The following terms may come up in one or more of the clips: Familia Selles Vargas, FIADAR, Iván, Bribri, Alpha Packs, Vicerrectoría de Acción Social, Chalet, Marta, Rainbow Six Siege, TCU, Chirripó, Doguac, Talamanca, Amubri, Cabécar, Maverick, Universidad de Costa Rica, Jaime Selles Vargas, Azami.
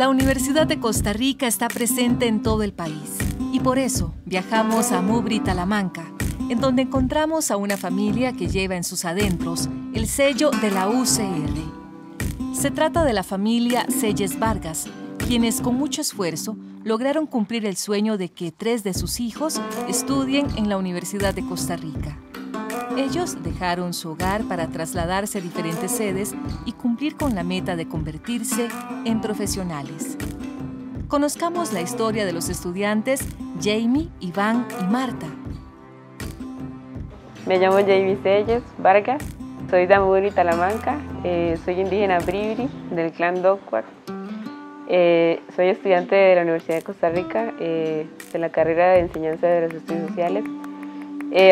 La Universidad de Costa Rica está presente en todo el país y por eso viajamos a Amubri, Talamanca, en donde encontramos a una familia que lleva en sus adentros el sello de la UCR. Se trata de la familia Selles Vargas, quienes con mucho esfuerzo lograron cumplir el sueño de que 3 de sus hijos estudien en la Universidad de Costa Rica. Ellos dejaron su hogar para trasladarse a diferentes sedes y cumplir con la meta de convertirse en profesionales. Conozcamos la historia de los estudiantes Jaime, Iván y Marta. Me llamo Jaime Selles Vargas, soy de Amubri, Talamanca, soy indígena bribri del clan Doguac. Soy estudiante de la Universidad de Costa Rica, de la carrera de enseñanza de los estudios sociales.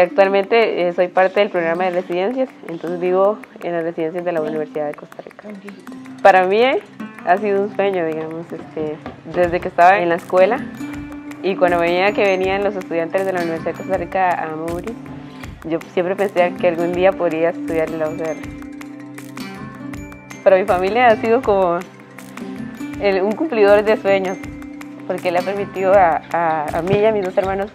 Actualmente soy parte del programa de residencias, entonces vivo en las residencias de la Universidad de Costa Rica. Para mí ha sido un sueño, digamos, desde que estaba en la escuela y cuando veía que venían los estudiantes de la Universidad de Costa Rica a Amubri, yo siempre pensé que algún día podría estudiar en la UCR. Para mi familia ha sido como un cumplidor de sueños, porque le ha permitido a mí y a mis 2 hermanos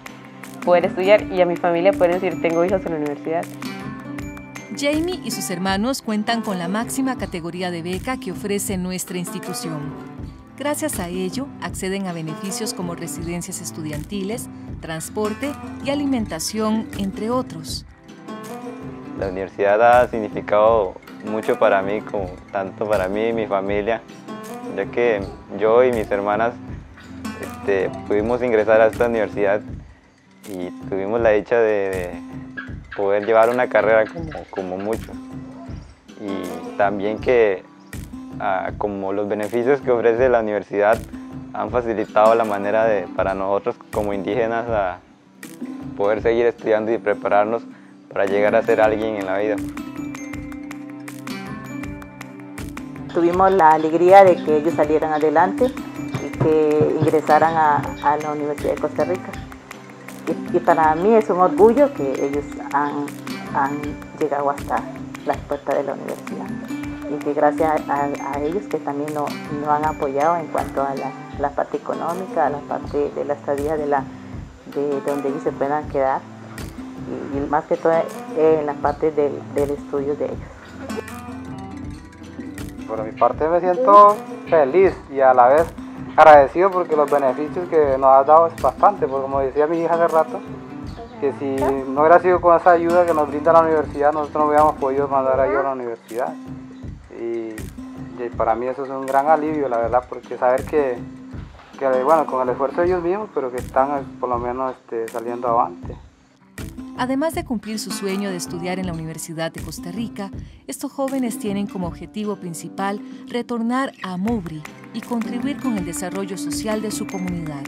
poder estudiar y a mi familia poder decir, tengo hijos en la universidad. Jaime y sus hermanos cuentan con la máxima categoría de beca que ofrece nuestra institución. Gracias a ello, acceden a beneficios como residencias estudiantiles, transporte y alimentación, entre otros. La universidad ha significado mucho para mí, como tanto para mí y mi familia, ya que yo y mis hermanas pudimos ingresar a esta universidad y tuvimos la dicha de poder llevar una carrera como muchos. Y también que como los beneficios que ofrece la universidad han facilitado la manera para nosotros como indígenas a poder seguir estudiando y prepararnos para llegar a ser alguien en la vida. Tuvimos la alegría de que ellos salieran adelante y que ingresaran a la Universidad de Costa Rica. Y para mí es un orgullo que ellos han llegado hasta las puertas de la universidad. Y que gracias a ellos que también nos han apoyado en cuanto a la parte económica, a la parte de la estadía de donde ellos se puedan quedar. Y más que todo en la parte del estudio de ellos. Por mi parte me siento feliz y a la vez agradecido porque los beneficios que nos ha dado es bastante, porque como decía mi hija hace rato, que si no hubiera sido con esa ayuda que nos brinda la universidad, nosotros no hubiéramos podido mandar a ellos a la universidad. Y para mí eso es un gran alivio, la verdad, porque saber que bueno, con el esfuerzo de ellos mismos, pero que están por lo menos saliendo avante. Además de cumplir su sueño de estudiar en la Universidad de Costa Rica, estos jóvenes tienen como objetivo principal retornar a Amubri y contribuir con el desarrollo social de su comunidad.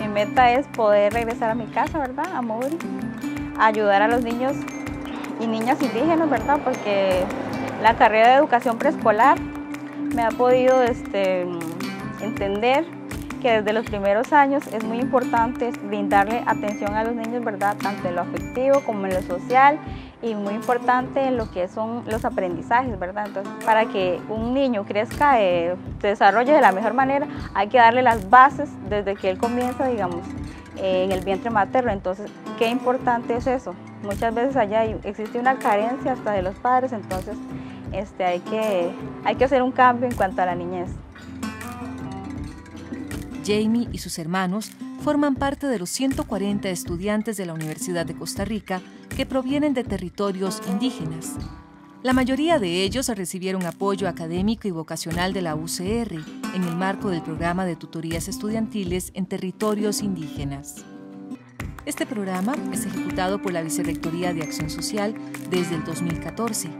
Mi meta es poder regresar a mi casa, ¿verdad?, a Amubri, ayudar a los niños y niñas indígenas, ¿verdad?, porque la carrera de educación preescolar me ha podido entender que desde los primeros años es muy importante brindarle atención a los niños, ¿verdad?, tanto en lo afectivo como en lo social y muy importante en lo que son los aprendizajes, ¿verdad? Entonces, para que un niño crezca, se desarrolle de la mejor manera, hay que darle las bases desde que él comienza, digamos, en el vientre materno. Entonces, qué importante es eso. Muchas veces allá existe una carencia hasta de los padres, entonces hay que hacer un cambio en cuanto a la niñez. Jaime y sus hermanos forman parte de los 140 estudiantes de la Universidad de Costa Rica que provienen de territorios indígenas. La mayoría de ellos recibieron apoyo académico y vocacional de la UCR en el marco del programa de tutorías estudiantiles en territorios indígenas. Este programa es ejecutado por la Vicerrectoría de Acción Social desde el 2014,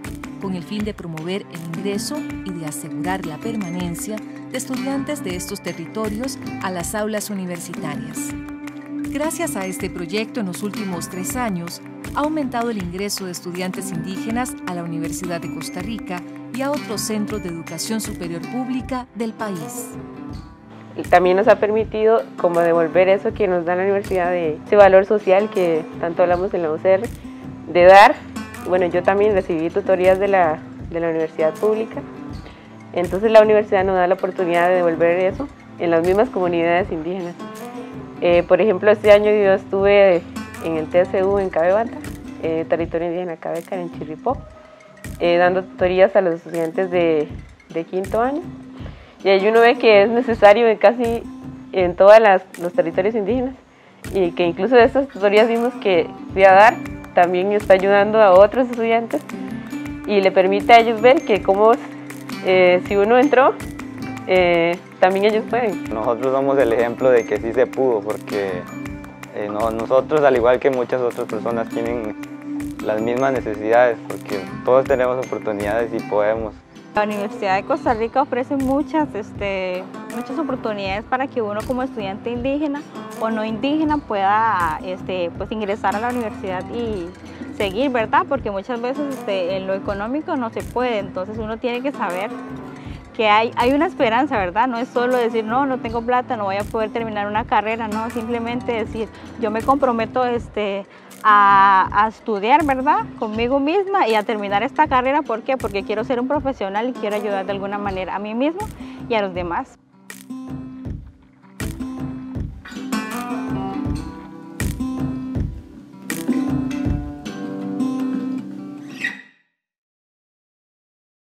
con el fin de promover el ingreso y de asegurar la permanencia de estudiantes de estos territorios a las aulas universitarias. Gracias a este proyecto, en los últimos 3 años, ha aumentado el ingreso de estudiantes indígenas a la Universidad de Costa Rica y a otros centros de educación superior pública del país. También nos ha permitido como devolver eso que nos da la universidad, de ese valor social que tanto hablamos en la UCR, de dar. Bueno, yo también recibí tutorías de la universidad pública. Entonces la universidad nos da la oportunidad de devolver eso en las mismas comunidades indígenas. Por ejemplo, este año yo estuve en el TCU en Cabécar, territorio indígena Cabécar en Chirripó, dando tutorías a los estudiantes de quinto año. Y ahí uno ve que es necesario en casi en todos los territorios indígenas, y que incluso de estas tutorías vimos que FIADAR también está ayudando a otros estudiantes y le permite a ellos ver que como si uno entró, también ellos pueden. Nosotros somos el ejemplo de que sí se pudo, porque nosotros, al igual que muchas otras personas, tienen las mismas necesidades, porque todos tenemos oportunidades y podemos. La Universidad de Costa Rica ofrece muchas oportunidades para que uno como estudiante indígena o no indígena pueda pues ingresar a la universidad y seguir, ¿verdad? Porque muchas veces en lo económico no se puede, entonces uno tiene que saber que hay una esperanza, ¿verdad? No es solo decir, no tengo plata, no voy a poder terminar una carrera, no, simplemente decir, yo me comprometo a estudiar, ¿verdad? Conmigo misma y a terminar esta carrera. ¿Por qué? Porque quiero ser un profesional y quiero ayudar de alguna manera a mí mismo y a los demás.